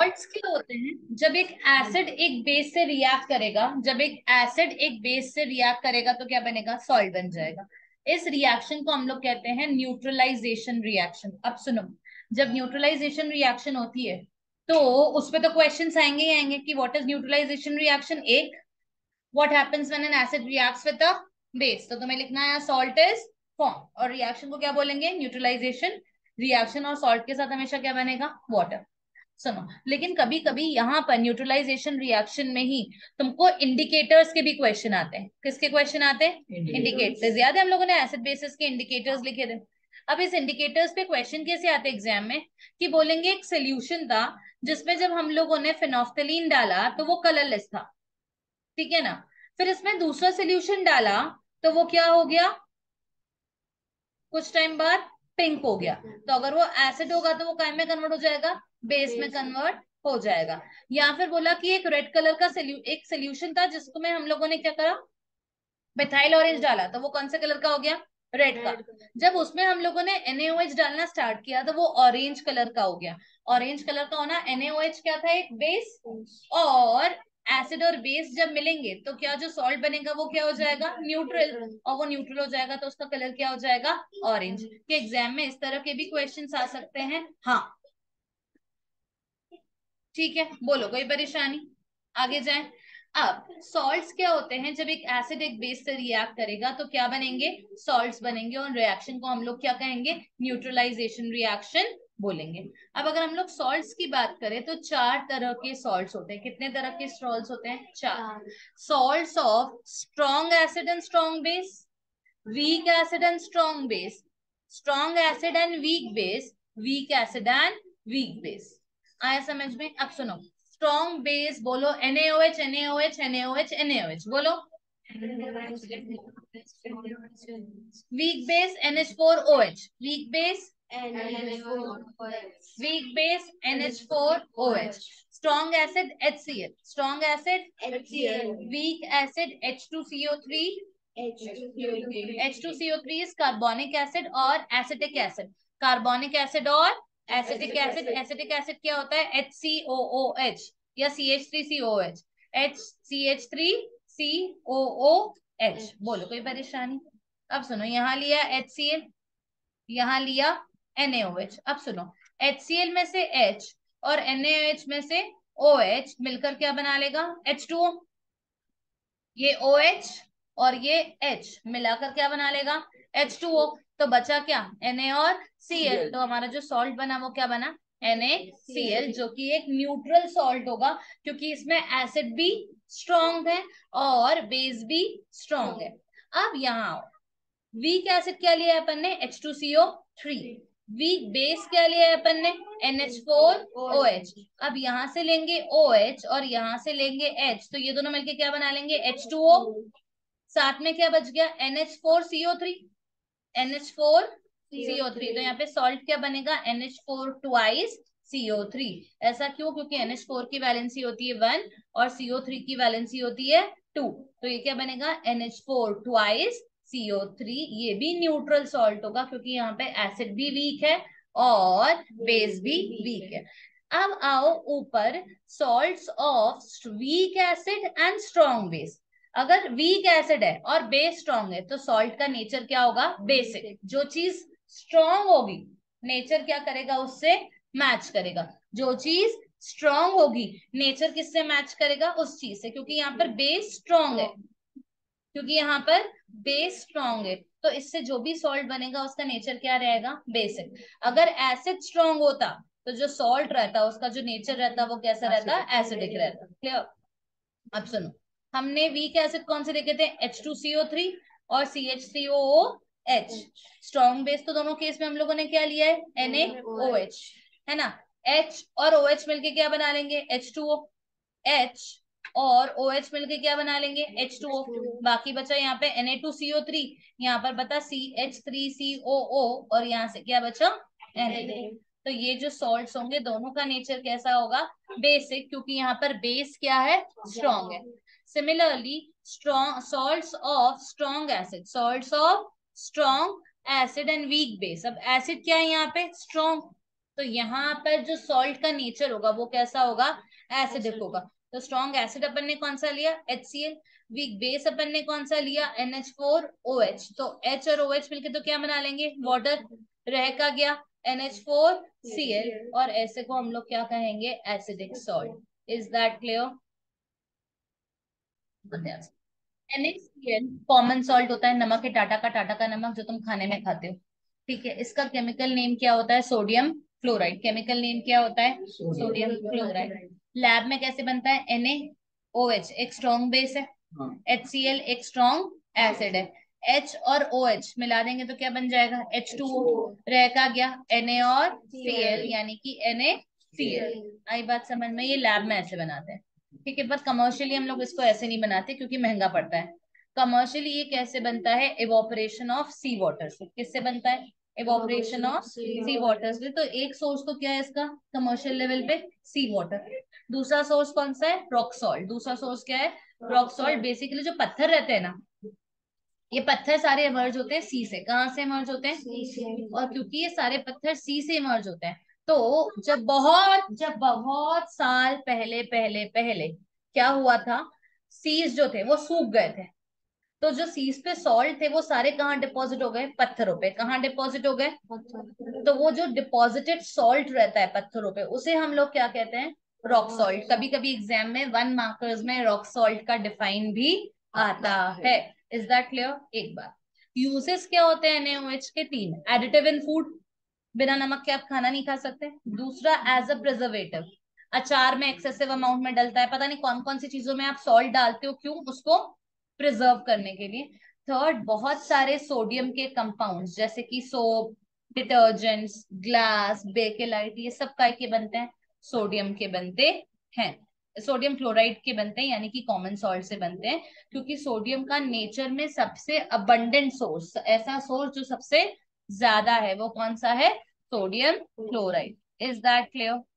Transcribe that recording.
Salts क्या होते हैं? जब एक एसिड एक बेस से रिएक्ट करेगा, जब एक एसिड एक बेस से रिएक्ट करेगा तो क्या बनेगा? सॉल्ट बन जाएगा। इस रिएक्शन को हम लोग कहते हैं न्यूट्रलाइजेशन रिएक्शन। अब सुनो, जब न्यूट्रलाइजेशन रिएक्शन होती है तो उसपे तो क्वेश्चंस आएंगे ही आएंगे कि व्हाट इज न्यूट्रलाइजेशन रिएक्शन। एक, what happens when an acid reacts with a base, तो तुम्हें लिखना है सॉल्ट इज फॉर्म, और रिएक्शन को क्या बोलेंगे? Neutralisation reaction. और सॉल्ट के साथ हमेशा क्या बनेगा? वाटर। सुनो, लेकिन कभी कभी यहाँ पर न्यूट्रलाइजेशन रिएक्शन में ही तुमको इंडिकेटर्स के भी क्वेश्चन आते हैं। किसके क्वेश्चन आते हैं? इंडिकेटर्स। याद है हम लोगों ने एसिड बेसिस के इंडिकेटर्स लिखे थे। अब इस इंडिकेटर्स पे क्वेश्चन कैसे आते एग्जाम में कि बोलेंगे एक सोल्यूशन था जिसमें जब हम लोगों ने फिनोफ्थलीन डाला तो वो कलरलेस था, ठीक है ना। फिर इसमें दूसरा सोल्यूशन डाला तो वो क्या हो गया? कुछ टाइम बाद पिंक हो गया। तो अगर वो एसिड होगा तो वो काय में कन्वर्ट हो जाएगा? बेस में कन्वर्ट हो जाएगा। या फिर बोला कि एक रेड कलर का एक सोल्यूशन था जिसको में हम लोगों ने क्या करा? मिथाइल ऑरेंज डाला तो वो कौन से कलर का हो गया? रेड का। जब उसमें हम लोगों ने NaOH डालना स्टार्ट किया तो वो ऑरेंज कलर का हो गया। ऑरेंज कलर का होना, NaOH क्या था? एक बेस। और एसिड और बेस जब मिलेंगे तो क्या जो सॉल्ट बनेगा वो क्या हो जाएगा? न्यूट्रल। और वो न्यूट्रल हो जाएगा तो उसका कलर क्या हो जाएगा? ऑरेंज। के एग्जाम में इस तरह के भी क्वेश्चंस आ सकते हैं। हाँ ठीक है, बोलो कोई परेशानी? आगे जाएं। अब सॉल्ट्स क्या होते हैं? जब एक एसिड एक बेस से रिएक्ट करेगा तो क्या बनेंगे? सॉल्ट्स बनेंगे। और रिएक्शन को हम लोग क्या कहेंगे? न्यूट्रलाइजेशन रिएक्शन बोलेंगे। अब अगर हम लोग सॉल्ट्स की बात करें तो चार तरह के सॉल्ट्स होते हैं। कितने तरह के सॉल्ट्स होते हैं? चार। Salts of strong acid and strong base, weak acid and strong base, strong acid and weak base, weak acid and weak base. आया समझ में? अब सुनो, स्ट्रॉन्ग बेस बोलो NaOH NaOH NaOH NaOH, बोलो weak base NH4OH, weak base NH4OH, weak base NH4OH, strong acid HCl, strong acid HCl, weak acid H2CO3, H2CO3 is carbonic acid और acetic acid, carbonic acid और acetic acid, acetic acid क्या होता है? HCOOH या CH3COOH, CH3COOH, बोलो कोई परेशानी? अब सुनो, यहाँ लिया HCl, यहाँ लिया NaOH। अब सुनो, HCl में से H और NaOH में से OH मिलकर क्या बना लेगा? H2O। ये OH और ये H मिलाकर क्या बना लेगा? H2O। तो बचा क्या? Na और Cl। तो हमारा जो सॉल्ट बना वो क्या बना? NaCl, जो कि एक न्यूट्रल सॉल्ट होगा क्योंकि इसमें एसिड भी स्ट्रॉन्ग है और बेस भी स्ट्रॉन्ग है। अब यहाँ वीक एसिड क्या लिया है अपन ने? H2CO3। वीक बेस क्या लिया है अपन ने? NH4OH। अब यहाँ से लेंगे OH और यहाँ से लेंगे H, तो ये दोनों मिलके क्या बना लेंगे? H2O। साथ में क्या बच गया? NH4CO3। तो यहाँ पे सॉल्ट क्या बनेगा? NH4 twice CO3। ऐसा क्यों? क्योंकि NH4 की वैलेंसी होती है 1 और CO3 की वैलेंसी होती है 2। तो ये क्या बनेगा? NH4 twice CO3। ये भी न्यूट्रल सॉल्ट होगा क्योंकि यहाँ पे एसिड भी वीक है और बेस भी वीक है। अब आओ ऊपर, salts of weak acid and strong base. अगर वीक एसिड है और बेस स्ट्रॉन्ग है तो सॉल्ट का नेचर क्या होगा? बेसिक। जो चीज स्ट्रॉन्ग होगी नेचर क्या करेगा? उससे मैच करेगा। जो चीज स्ट्रॉन्ग होगी नेचर किससे मैच करेगा? उस चीज से, क्योंकि यहाँ पर बेस स्ट्रॉन्ग है, क्योंकि यहाँ पर बेस स्ट्रॉन्ग है। तो इससे जो भी सॉल्ट बनेगा उसका नेचर क्या रहेगा? बेसिक। अगर एसिड स्ट्रॉन्ग होता तो जो सॉल्ट रहता उसका जो नेचर रहता वो कैसा रहता? एसिडिक रहता। क्लियर? अब सुनो, हमने वीक एसिड कौन से देखे थे? H2CO3 और CH3OOH। स्ट्रॉन्ग बेस तो दोनों केस में हम लोगों ने क्या लिया है? NaOH, है ना। H और OH मिलके क्या बना लेंगे? H2O। H और OH मिलके क्या बना लेंगे? H2O। बाकी बचा यहाँ पे Na2CO3, यहाँ पर बता CH3COO और यहाँ से क्या बचा? Na। तो ये जो सॉल्ट्स होंगे दोनों का नेचर कैसा होगा? बेसिक, क्योंकि यहाँ पर बेस क्या है? स्ट्रॉन्ग है। Similarly salts of strong acid, salts of strong acid and weak base. अब एसिड क्या है यहाँ पे? स्ट्रॉन्ग। तो यहाँ पर जो सॉल्ट का नेचर होगा वो कैसा होगा, एसिडिक होगा। तो स्ट्रॉन्ग एसिड अपन ने कौन सा लिया, HCl। वीक बेस अपन ने कौन सा लिया, NH4OH। तो H और OH मिलके तो क्या बना लेंगे, वाटर। रह का गया NH4Cl और ऐसे को हम लोग क्या कहेंगे, acidic salt. Is that clear. NaCl common salt होता है, नमक है, टाटा का नमक जो तुम खाने में खाते हो, ठीक है। इसका केमिकल नेम क्या होता है, सोडियम क्लोराइड। केमिकल नेम क्या होता है, सोडियम क्लोराइड। लैब में कैसे बनता है, NaOH एक स्ट्रॉन्ग बेस है, HCl एक स्ट्रॉन्ग एसिड है। H और OH मिला देंगे तो क्या बन जाएगा, H2O। रह का गया Na और Cl यानी कि NaCl। आई बात समझ में। ये लैब में ऐसे बनाते हैं, ठीक है। बट कमर्शियली हम लोग इसको ऐसे नहीं बनाते क्योंकि महंगा पड़ता है। कमर्शियली ये कैसे बनता है, इवोपरेशन ऑफ सी वाटर से। किससे बनता है, इवोपरेशन ऑफ सी वाटर से। तो एक सोर्स तो क्या है इसका कमर्शियल लेवल पे, सी वाटर। दूसरा सोर्स कौन सा है, रॉक सॉल्ट। दूसरा सोर्स क्या है, रॉक सॉल्ट। बेसिकली जो पत्थर रहते हैं ना, ये पत्थर सारे इमर्ज होते हैं सी से। कहाँ से इमर्ज होते हैं, और क्योंकि ये सारे पत्थर सी से इमर्ज होते हैं, तो जब बहुत साल पहले क्या हुआ था, सीस जो थे वो सूख गए थे। तो जो सीस पे सॉल्ट थे वो सारे कहाँ डिपॉजिट हो गए, पत्थरों पे। कहाँ डिपॉजिट हो गए, तो वो जो डिपॉजिटेड सॉल्ट रहता है पत्थरों पे उसे हम लोग क्या कहते हैं, रॉक सॉल्ट। कभी कभी एग्जाम में 1 मार्कर्स में रॉक सॉल्ट का डिफाइन भी आता है। Is that clear. एक बार यूजेस क्या होते हैं NaOH के, 3। एडिटिव इन फूड, बिना नमक के आप खाना नहीं खा सकते। दूसरा एज अ प्रिजर्वेटिव, अचार में एक्सेसिव अमाउंट में डलता है, पता नहीं कौन कौन सी चीजों में आप सॉल्ट डालते हो, क्यों, उसको प्रिजर्व करने के लिए। थर्ड, बहुत सारे सोडियम के कंपाउंड्स जैसे कि सोप, डिटर्जेंट्स, ग्लास, बेकेलाइट, ये सब काय के बनते हैं, सोडियम के बनते हैं, सोडियम क्लोराइड के बनते हैं यानी कि कॉमन सॉल्ट से बनते हैं। क्योंकि सोडियम का नेचर में सबसे अबंडेंट सोर्स, ऐसा सोर्स जो सबसे ज्यादा है, वो कौन सा है, sodium chloride. Is that clear.